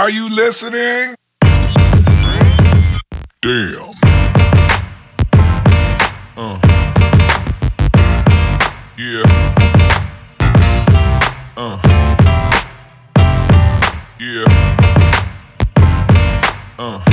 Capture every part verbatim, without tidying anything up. Are you listening? Damn. Uh. Yeah. Uh. Yeah. Uh. Yeah. Uh.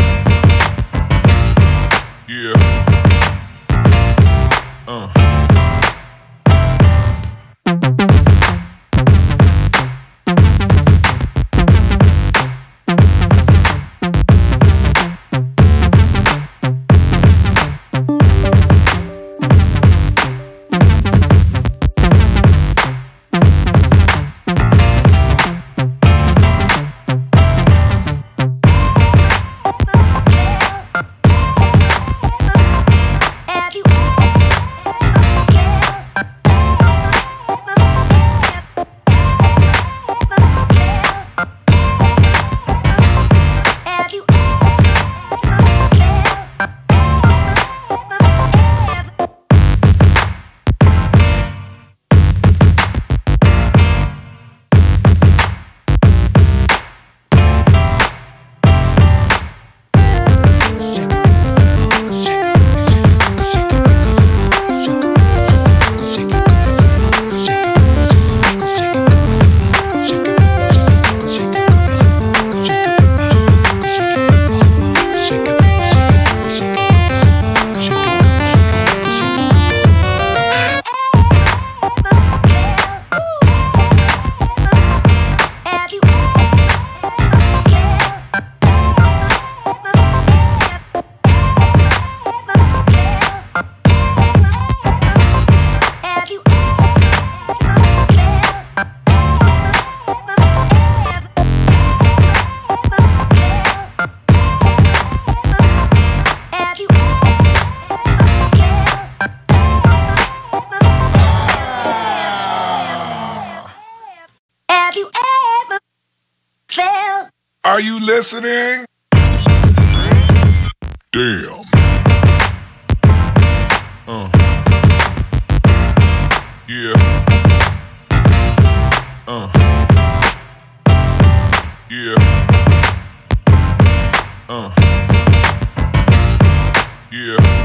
Are you listening? Damn. Uh. Yeah. Uh. Yeah. Uh. Yeah.